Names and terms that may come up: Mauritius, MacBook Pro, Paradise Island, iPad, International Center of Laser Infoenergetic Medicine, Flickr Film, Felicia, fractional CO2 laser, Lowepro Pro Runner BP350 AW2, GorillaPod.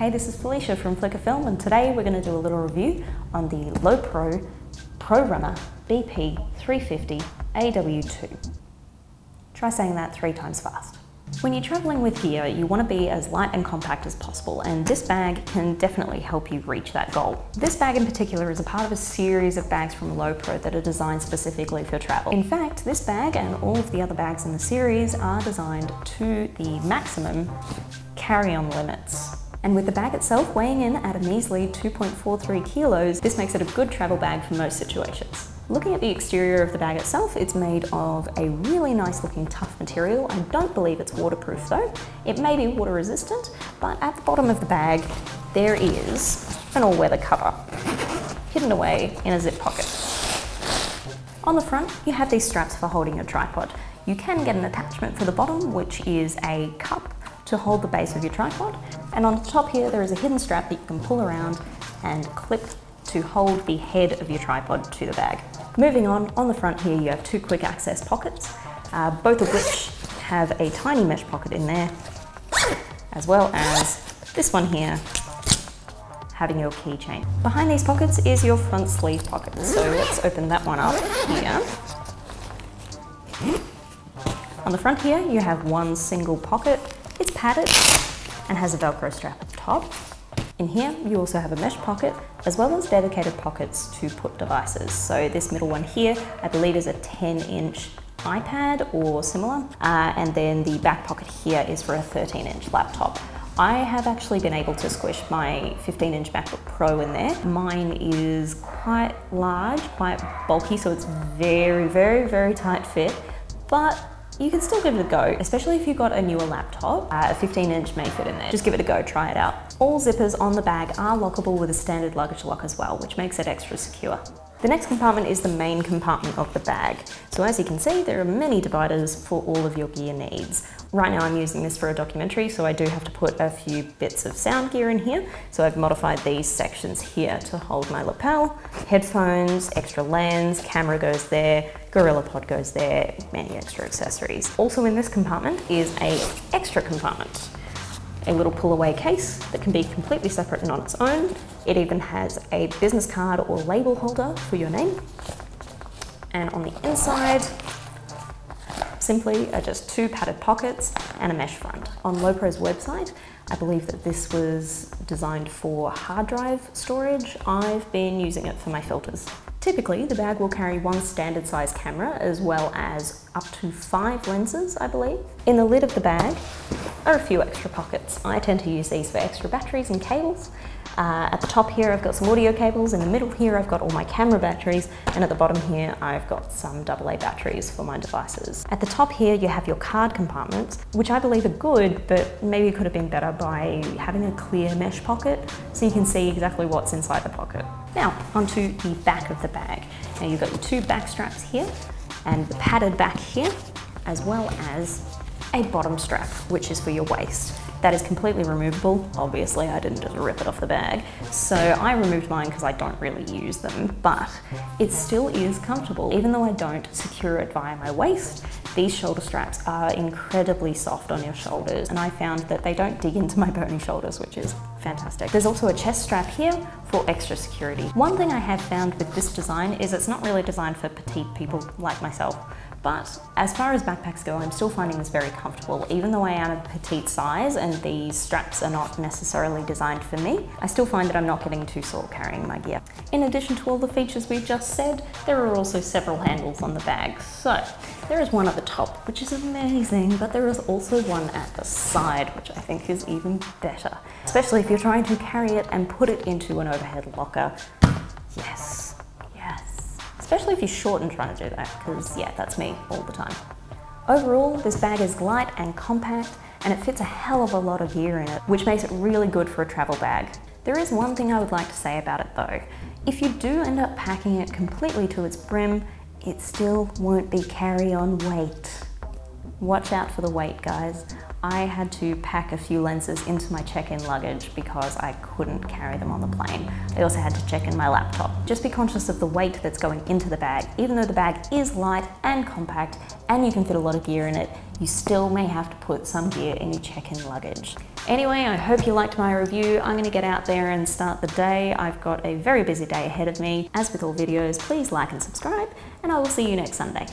Hey, this is Felicia from Flickr Film, and today we're going to do a little review on the Lowepro Pro Runner BP350 AW2. Try saying that 3 times fast. When you're traveling with gear, you want to be as light and compact as possible, and this bag can definitely help you reach that goal. This bag in particular is a part of a series of bags from Lowepro that are designed specifically for travel. In fact, this bag and all of the other bags in the series are designed to the maximum carry-on limits. And with the bag itself weighing in at a measly 2.43 kilos, this makes it a good travel bag for most situations. Looking at the exterior of the bag itself, it's made of a really nice looking tough material. I don't believe it's waterproof though. It may be water resistant, but at the bottom of the bag, there is an all-weather cover hidden away in a zip pocket. On the front, you have these straps for holding your tripod. You can get an attachment for the bottom, which is a cup to hold the base of your tripod. And on the top here, there is a hidden strap that you can pull around and clip to hold the head of your tripod to the bag. Moving on the front here, you have 2 quick access pockets, both of which have a tiny mesh pocket in there, as well as this one here, having your keychain. Behind these pockets is your front sleeve pocket. So let's open that one up here. On the front here, you have one single pocket. It's padded and has a Velcro strap at the top. In here, you also have a mesh pocket, as well as dedicated pockets to put devices. So this middle one here, I believe is a 10-inch iPad or similar. And then the back pocket here is for a 13-inch laptop. I have actually been able to squish my 15-inch MacBook Pro in there. Mine is quite large, quite bulky, so it's very, very, very tight fit, but you can still give it a go, especially if you've got a newer laptop. A 15-inch may fit in there. Just give it a go, try it out. All zippers on the bag are lockable with a standard luggage lock as well, which makes it extra secure. The next compartment is the main compartment of the bag. So as you can see, there are many dividers for all of your gear needs. Right now I'm using this for a documentary, so I do have to put a few bits of sound gear in here. So I've modified these sections here to hold my lapel, headphones, extra lens, camera goes there, GorillaPod goes there, many extra accessories. Also in this compartment is a extra compartment, a little pull-away case that can be completely separate and on its own. It even has a business card or label holder for your name. And on the inside, simply are just 2 padded pockets and a mesh front. On Lowepro's website, I believe that this was designed for hard drive storage. I've been using it for my filters. Typically, the bag will carry 1 standard size camera as well as up to 5 lenses, I believe. In the lid of the bag are a few extra pockets. I tend to use these for extra batteries and cables. At the top here, I've got some audio cables. In the middle here, I've got all my camera batteries. And at the bottom here, I've got some AA batteries for my devices. At the top here, you have your card compartments, which I believe are good, but maybe could have been better by having a clear mesh pocket so you can see exactly what's inside the pocket. Now, onto the back of the bag. Now, you've got your 2 back straps here and the padded back here, as well as a bottom strap, which is for your waist. That is completely removable. Obviously, I didn't just rip it off the bag. So I removed mine because I don't really use them, but it still is comfortable. Even though I don't secure it via my waist, these shoulder straps are incredibly soft on your shoulders, and I found that they don't dig into my bony shoulders, which is fantastic. There's also a chest strap here for extra security. One thing I have found with this design is it's not really designed for petite people like myself, but as far as backpacks go, I'm still finding this very comfortable. Even though I am a petite size and these straps are not necessarily designed for me, I still find that I'm not getting too sore carrying my gear. In addition to all the features we've just said, there are also several handles on the bag. So there is one at the top, which is amazing, but there is also one at the side, which I think is even better, especially if you're trying to carry it and put it into an overhead locker. Yes. Especially if you're short and trying to do that, because yeah, that's me all the time. Overall, this bag is light and compact, and it fits a hell of a lot of gear in it, which makes it really good for a travel bag. There is one thing I would like to say about it though. If you do end up packing it completely to its brim, it still won't be carry-on weight. Watch out for the weight, guys. I had to pack a few lenses into my check-in luggage because I couldn't carry them on the plane. I also had to check in my laptop. Just be conscious of the weight that's going into the bag. Even though the bag is light and compact and you can fit a lot of gear in it, you still may have to put some gear in your check-in luggage. Anyway, I hope you liked my review. I'm going to get out there and start the day. I've got a very busy day ahead of me. As with all videos, please like and subscribe, and I will see you next Sunday.